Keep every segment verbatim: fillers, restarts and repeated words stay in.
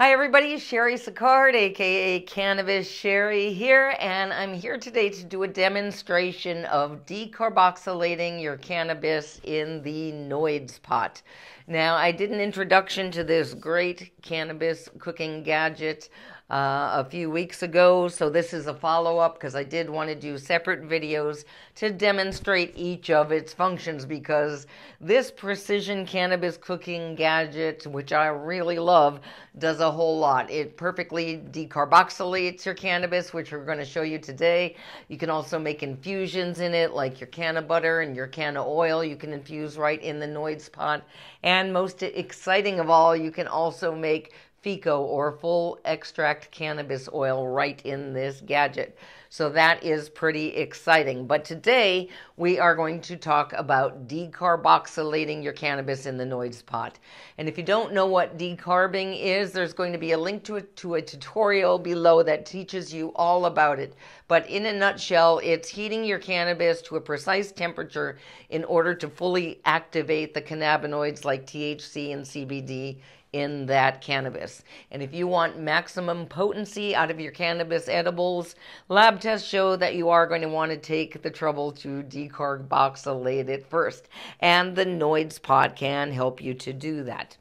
Hi everybody, Cheri Sicard, aka Cannabis Cheri here, and I'm here today to do a demonstration of decarboxylating your cannabis in the NOIDS pot. Now, I did an introduction to this great cannabis cooking gadget uh, a few weeks ago, so this is a follow-up because I did want to do separate videos to demonstrate each of its functions, because this precision cannabis cooking gadget, which I really love, does a A whole lot. It perfectly decarboxylates your cannabis, which we're going to show you today. You can also make infusions in it, like your canna butter and your canna oil. You can infuse right in the NOIDS pot. And most exciting of all, you can also make FECO, or full extract cannabis oil, right in this gadget. So that is pretty exciting. But today we are going to talk about decarboxylating your cannabis in the NOIDS pot. And if you don't know what decarbing is, there's going to be a link to a, to a tutorial below that teaches you all about it. But in a nutshell, it's heating your cannabis to a precise temperature in order to fully activate the cannabinoids like T H C and C B D in that cannabis. And if you want maximum potency out of your cannabis edibles, lab tests show that you are going to want to take the trouble to decarboxylate it first, and the NOIDS pot can help you to do that.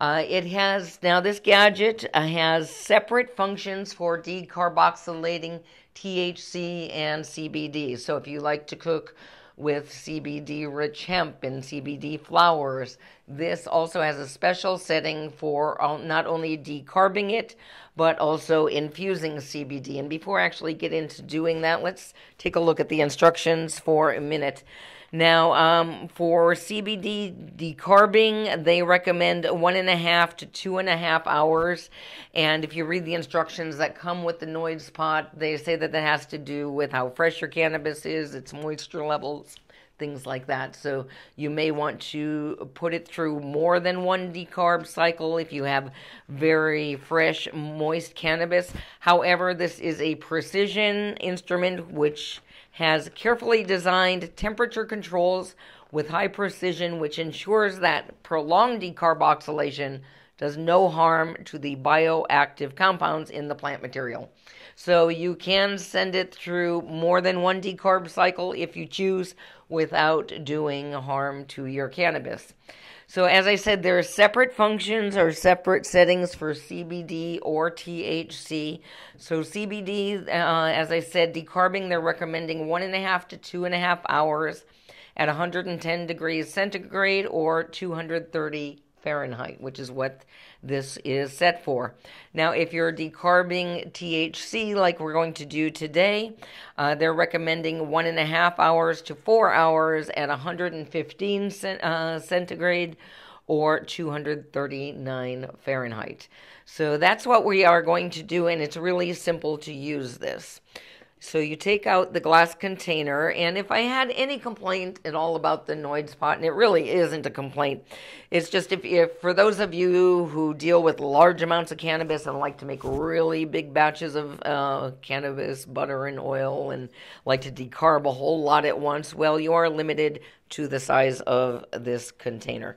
Uh, it has, now this gadget uh, has separate functions for decarboxylating T H C and C B D. So if you like to cook with C B D-rich hemp and C B D flowers, this also has a special setting for not only decarbing it, but also infusing C B D. And before I actually get into doing that, let's take a look at the instructions for a minute. Now, um, for C B D decarbing, they recommend one and a half to two and a half hours. And if you read the instructions that come with the NOIDS pot, they say that that has to do with how fresh your cannabis is, its moisture levels, things like that. So you may want to put it through more than one decarb cycle if you have very fresh, moist cannabis. However, this is a precision instrument which has carefully designed temperature controls with high precision, which ensures that prolonged decarboxylation does no harm to the bioactive compounds in the plant material. So you can send it through more than one decarb cycle if you choose, without doing harm to your cannabis. So as I said, there are separate functions or separate settings for C B D or T H C. So C B D, uh, as I said, decarbing, they're recommending one and a half to two and a half hours at one hundred ten degrees centigrade or two hundred thirty Fahrenheit, which is what this is set for. Now, if you're decarbing T H C like we're going to do today, uh, they're recommending one and a half hours to four hours at one hundred fifteen cent, uh, centigrade or two hundred thirty-nine Fahrenheit. So that's what we are going to do, and it's really simple to use this. So you take out the glass container, and if I had any complaint at all about the NOIDS pot, and it really isn't a complaint, it's just if, if for those of you who deal with large amounts of cannabis and like to make really big batches of uh, cannabis butter and oil and like to decarb a whole lot at once, well, you are limited to the size of this container.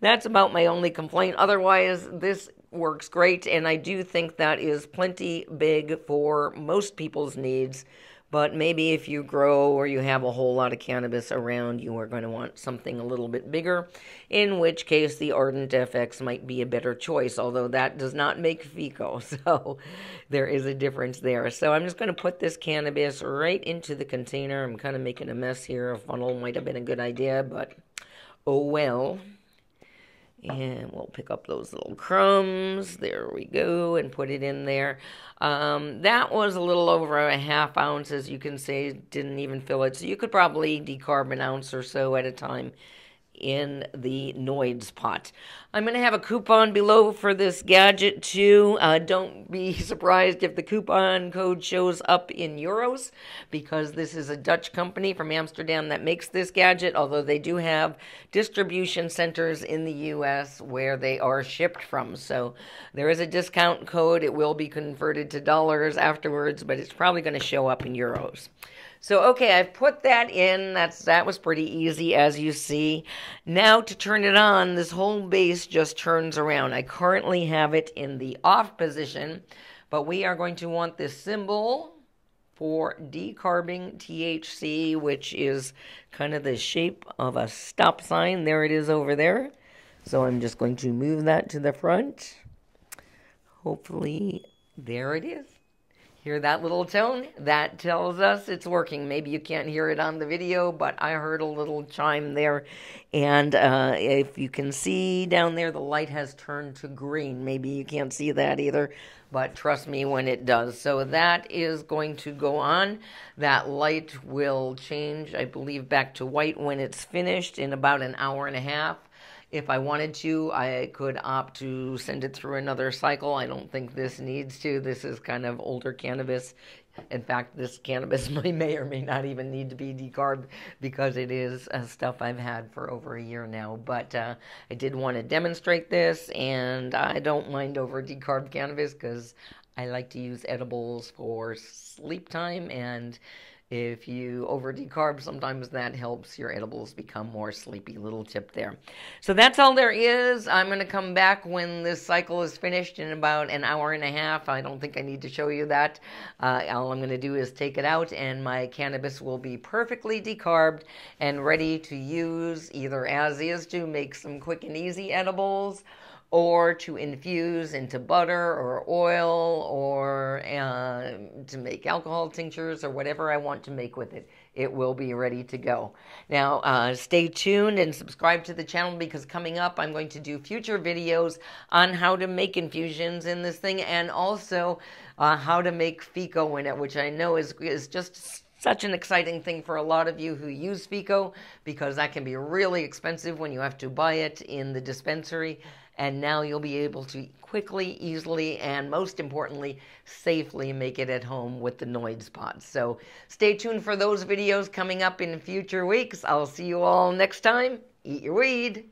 That's about my only complaint. Otherwise, this works great, and I do think that is plenty big for most people's needs. But maybe if you grow or you have a whole lot of cannabis around, you are going to want something a little bit bigger, in which case the Ardent F X might be a better choice, although that does not make FECO, so there is a difference there. So I'm just going to put this cannabis right into the container. I'm kind of making a mess here. A funnel might have been a good idea, but oh well. And we'll pick up those little crumbs, there we go, and put it in there. Um, that was a little over a half ounce, as you can see, didn't even fill it. So you could probably decarb an ounce or so at a time in the NOIDS pot. I'm going to have a coupon below for this gadget too. Uh, don't be surprised if the coupon code shows up in euros, because this is a Dutch company from Amsterdam that makes this gadget, although they do have distribution centers in the U S where they are shipped from. So there is a discount code. It will be converted to dollars afterwards, but it's probably going to show up in euros. So, okay, I've put that in. That's, that was pretty easy, as you see. Now to turn it on, this whole base just turns around. I currently have it in the off position, but we are going to want this symbol for decarbing T H C, which is kind of the shape of a stop sign. There it is over there. So I'm just going to move that to the front. Hopefully, there it is. Hear that little tone? That tells us it's working. Maybe you can't hear it on the video, but I heard a little chime there. And uh, if you can see down there, the light has turned to green. Maybe you can't see that either, but trust me when it does. So that is going to go on. That light will change, I believe, back to white when it's finished in about an hour and a half. If I wanted to, I could opt to send it through another cycle. I don't think this needs to. This is kind of older cannabis. In fact, this cannabis may or may not even need to be decarbed because it is uh, stuff I've had for over a year now. But uh, I did want to demonstrate this, and I don't mind over decarbed cannabis because I like to use edibles for sleep time, and if you over decarb, sometimes that helps your edibles become more sleepy. Little tip there. So that's all there is. I'm going to come back when this cycle is finished in about an hour and a half. I don't think I need to show you that. Uh, all I'm going to do is take it out, and my cannabis will be perfectly decarbed and ready to use either as is to make some quick and easy edibles, or to infuse into butter or oil, or uh, to make alcohol tinctures or whatever I want to make with it. It will be ready to go. Now, uh, stay tuned and subscribe to the channel, because coming up, I'm going to do future videos on how to make infusions in this thing, and also uh, how to make FECO in it, which I know is, is just such an exciting thing for a lot of you who use FECO, because that can be really expensive when you have to buy it in the dispensary. And now you'll be able to quickly, easily, and most importantly, safely make it at home with the NOIDS pods. So stay tuned for those videos coming up in future weeks. I'll see you all next time. Eat your weed.